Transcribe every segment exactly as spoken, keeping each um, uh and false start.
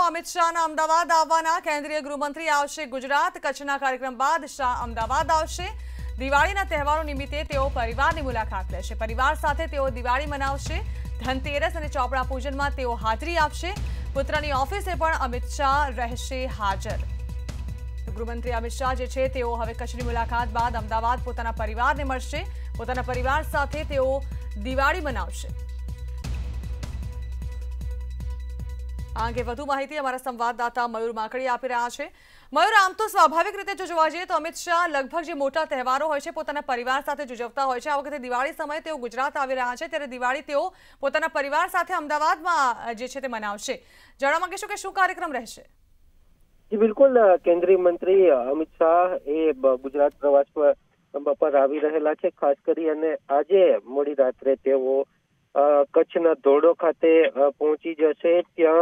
અમિત શાહના અમદાવાદ આવવાના કેન્દ્રીય ગૃહમંત્રી આવશે ગુજરાત। કચ્છના કાર્યક્રમ બાદ શાહ અમદાવાદ આવશે। દિવાળીના તહેવારો નિમિત્તે તેઓ પરિવારની મુલાકાત લેશે। પરિવાર સાથે તેઓ દિવાળી મનાવશે। ધનતેરસ અને ચૌપડા પૂજનમાં તેઓ હાજરી આપશે। પુત્રની ઓફિસે પણ અમિત શાહ રહેશે હાજર। ગૃહમંત્રી અમિત શાહ જે છે તેઓ હવે કચ્છની મુલાકાત બાદ અમદાવાદ પોતાના પરિવારને મળશે। પોતાના પરિવાર સાથે તેઓ દિવાળી મનાવશે। आगे वधु माहिती हमारा संवाददाता मयूर माकडी आपी रहा है। मयूर, आम तो स्वाभाविक रीते जो जोवा जाए तो अमित शाह लगभग जो मोटा तहेवारो होय छे पोताना परिवार साथे उजवता होय छे। आ वखते दिवाळी समय तेओ गुजरात आवी रह्या छे, त्यारे दिवाळी तेओ पोताना परिवार साथे अमदावादमां जे छे ते मनावशे। जाणवा मांगीशुं के शुं कार्यक्रम रहेशे। जी बिल्कुल, केंद्रीय मंत्री अमित शाह ए गुजरात प्रवास पर पर आवी रहेला छे। खास करीने आजे मोडी रात्रे तेओ कच्छना धोड़ो खाते पहुंची जशे। त्यां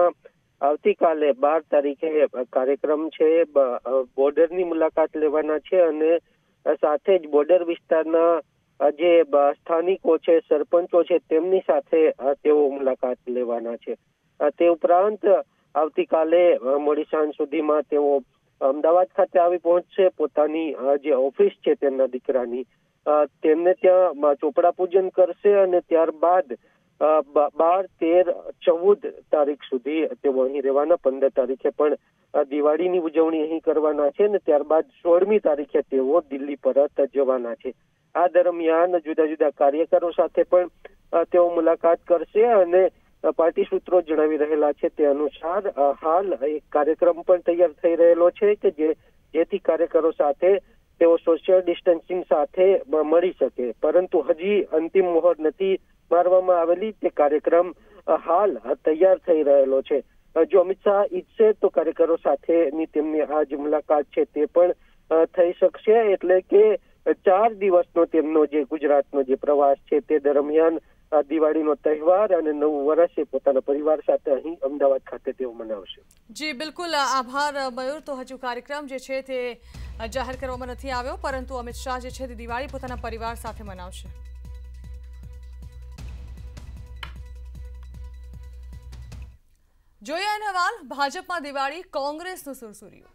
आवती काले बार तारीखे कार्यक्रम छे। बॉर्डर नी मुलाकात लेवाना छे अने साथे ज बॉर्डर विस्तारना जे स्थानिको छे, सरपंचो छे, तेमनी साथे तेओ मुलाकात लेवाना छे। ते उपरांत आवती काले मोडी सांज सुधीमां तेओ अमदावाद खाते आवी पहोंचशे। पोतानी जे ऑफिस छे तेमना दीकरानी तेमने त्यां चोपड़ा पूजन करशे अने त्यारबाद बार तेर चौद तारीख सुधी तेओ अहीं रहेवाना। पंदर तारीखे पण दिवाळीनी उजवणी अहीं करवाना छे अने त्यारबाद सोळमी तारीखे तेओ दिल्ही परत जवाना छे। आ दरमियान जुदा जुदा कार्यकरो साथे पण तेओ मुलाकात करशे अने पार्टी सूत्रो जणावी रहेला छे ते अनुसार हाल एक कार्यक्रम पण तैयार थई रहेलो छे के जे जेथी कार्यकरो साथे तेओ सोशियल डिस्टन्सिंग साथे मळी सके, परंतु हजी अंतिम मोहर नथी मारवामां आवेली। ते कार्यक्रम हाल तैयार थई रहेलो छे। जो अमित शाह इच्छे तो कार्यकरो साथेनी तेमनी आज मुलाकात छे ते पण थई शकशे। एटले के चार दिवसनो तेमनो जे गुजरातनो जे प्रवास छे ते दरमियान दिवाळीનો તહેવાર અને નવું વર્ષ એ પોતાના પરિવાર સાથે અહીં અમદાવાદ ખાતે તેઓ મનાવશે। જી બિલકુલ, આભાર મયુર। તો હજુ કાર્યક્રમ જે છે તે જાહેર કરવામાં નથી આવ્યો, પરંતુ અમિત શાહ જે છે તે દિવાળી પોતાના પરિવાર સાથે મનાવશે। જોઈએ અહેવાલ, ભાજપમાં દિવાળી, કોંગ્રેસનું સુરસુરિયું।